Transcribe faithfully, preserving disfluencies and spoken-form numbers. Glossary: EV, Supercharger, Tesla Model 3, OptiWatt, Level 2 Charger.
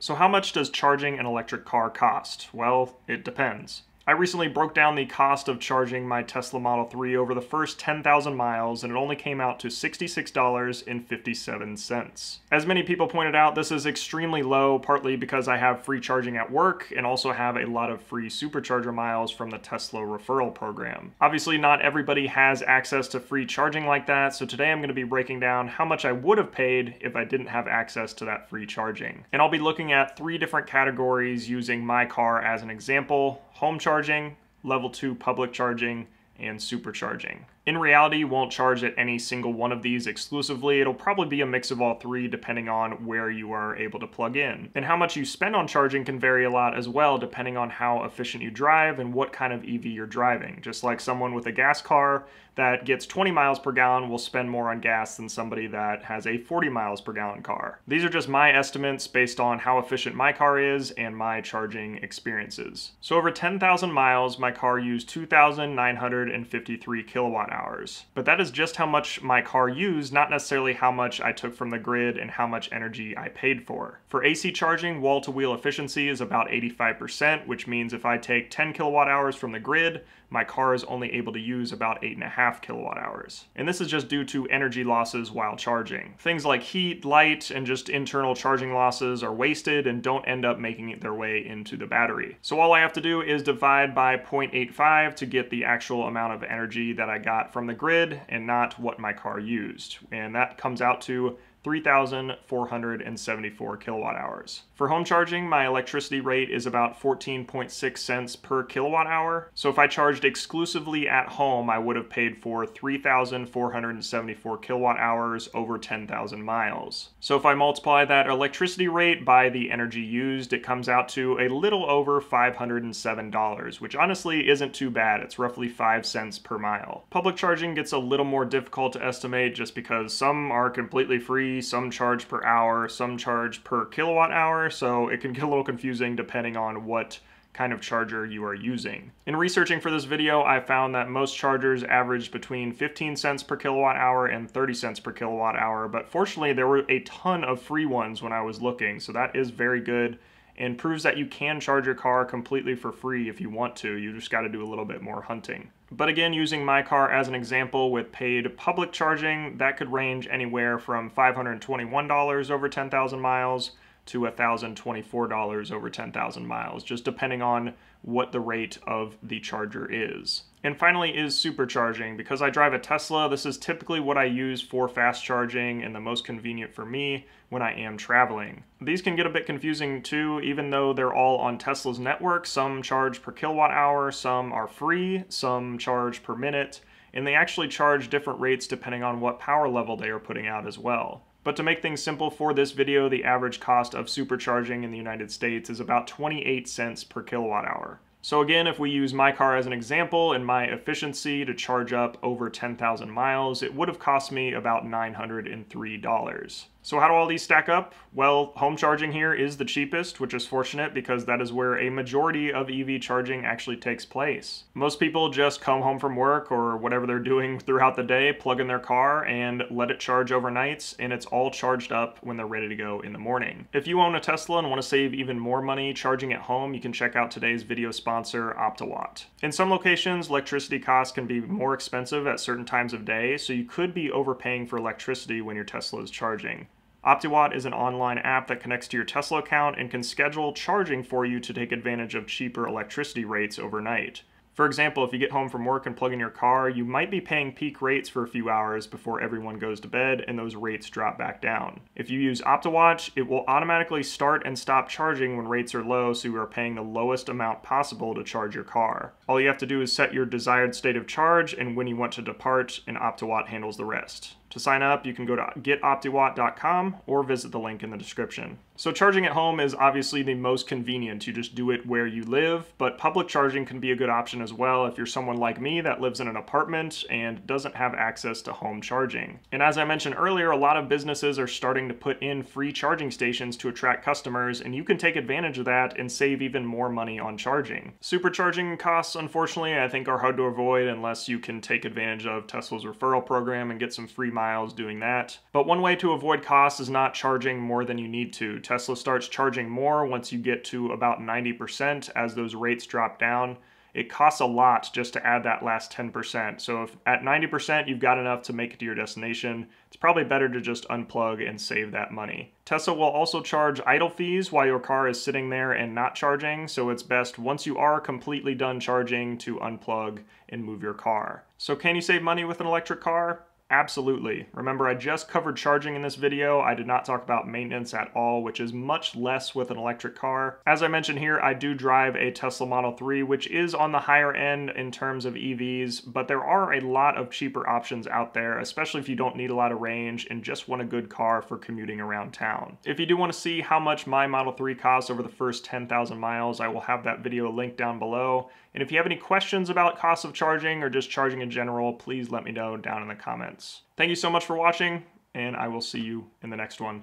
So how much does charging an electric car cost? Well, it depends. I recently broke down the cost of charging my Tesla Model three over the first ten thousand miles, and it only came out to sixty-six dollars and fifty-seven cents. As many people pointed out, this is extremely low, partly because I have free charging at work and also have a lot of free Supercharger miles from the Tesla referral program. Obviously, not everybody has access to free charging like that, so today I'm going to be breaking down how much I would have paid if I didn't have access to that free charging. And I'll be looking at three different categories using my car as an example: home charging, level two public charging, and supercharging. In reality, you won't charge at any single one of these exclusively. It'll probably be a mix of all three depending on where you are able to plug in. And how much you spend on charging can vary a lot as well, depending on how efficient you drive and what kind of E V you're driving. Just like someone with a gas car that gets twenty miles per gallon will spend more on gas than somebody that has a forty miles per gallon car. These are just my estimates based on how efficient my car is and my charging experiences. So over ten thousand miles, my car used two thousand nine hundred fifty-three kilowatt hours. But that is just how much my car used, not necessarily how much I took from the grid and how much energy I paid for. For A C charging, wall-to-wheel efficiency is about eighty-five percent, which means if I take ten kilowatt hours from the grid, my car is only able to use about eight point five kilowatt hours. And this is just due to energy losses while charging. Things like heat, light, and just internal charging losses are wasted and don't end up making their way into the battery. So all I have to do is divide by zero point eight five to get the actual amount of energy that I got from the grid and not what my car used. And that comes out to three thousand four hundred seventy-four kilowatt hours. For home charging, my electricity rate is about fourteen point six cents per kilowatt hour. So if I charged exclusively at home, I would have paid for three thousand four hundred seventy-four kilowatt hours over ten thousand miles. So if I multiply that electricity rate by the energy used, it comes out to a little over five hundred seven dollars, which honestly isn't too bad. It's roughly five cents per mile. Public charging gets a little more difficult to estimate just because some are completely free, some charge per hour, some charge per kilowatt hour, so it can get a little confusing depending on what kind of charger you are using. In researching for this video, I found that most chargers averaged between fifteen cents per kilowatt hour and thirty cents per kilowatt hour, but fortunately there were a ton of free ones when I was looking, so that is very good and proves that you can charge your car completely for free if you want to. You just got to do a little bit more hunting. But again, using my car as an example with paid public charging, that could range anywhere from five hundred twenty-one dollars over ten thousand miles to one thousand twenty-four dollars over ten thousand miles, just depending on what the rate of the charger is. And finally is supercharging. Because I drive a Tesla, this is typically what I use for fast charging and the most convenient for me when I am traveling. These can get a bit confusing too, even though they're all on Tesla's network. Some charge per kilowatt hour, some are free, some charge per minute, and they actually charge different rates depending on what power level they are putting out as well. But to make things simple for this video, the average cost of supercharging in the United States is about twenty-eight cents per kilowatt hour. So again, if we use my car as an example and my efficiency to charge up over ten thousand miles, it would have cost me about nine hundred three dollars. So how do all these stack up? Well, home charging here is the cheapest, which is fortunate because that is where a majority of E V charging actually takes place. Most people just come home from work or whatever they're doing throughout the day, plug in their car and let it charge overnights, and it's all charged up when they're ready to go in the morning. If you own a Tesla and want to save even more money charging at home, you can check out today's video sponsor. Sponsor, OptiWatt. In some locations, electricity costs can be more expensive at certain times of day, so you could be overpaying for electricity when your Tesla is charging. OptiWatt is an online app that connects to your Tesla account and can schedule charging for you to take advantage of cheaper electricity rates overnight. For example, if you get home from work and plug in your car, you might be paying peak rates for a few hours before everyone goes to bed and those rates drop back down. If you use OptiWatt, it will automatically start and stop charging when rates are low, so you are paying the lowest amount possible to charge your car. All you have to do is set your desired state of charge and when you want to depart, and OptiWatt handles the rest. To sign up, you can go to get opti watt dot com or visit the link in the description. So charging at home is obviously the most convenient. You just do it where you live, but public charging can be a good option as well if you're someone like me that lives in an apartment and doesn't have access to home charging. And as I mentioned earlier, a lot of businesses are starting to put in free charging stations to attract customers, and you can take advantage of that and save even more money on charging. Supercharging costs, unfortunately, I think are hard to avoid unless you can take advantage of Tesla's referral program and get some free miles doing that. But one way to avoid costs is not charging more than you need to. Tesla starts charging more once you get to about ninety percent as those rates drop down. It costs a lot just to add that last ten percent. So if at ninety percent you've got enough to make it to your destination, it's probably better to just unplug and save that money. Tesla will also charge idle fees while your car is sitting there and not charging, so it's best once you are completely done charging to unplug and move your car. So can you save money with an electric car? Absolutely. Remember, I just covered charging in this video. I did not talk about maintenance at all, which is much less with an electric car. As I mentioned here, I do drive a Tesla Model three, which is on the higher end in terms of E Vs, but there are a lot of cheaper options out there, especially if you don't need a lot of range and just want a good car for commuting around town. If you do want to see how much my Model three costs over the first ten thousand miles, I will have that video linked down below. And if you have any questions about costs of charging or just charging in general, please let me know down in the comments. Thank you so much for watching, and I will see you in the next one.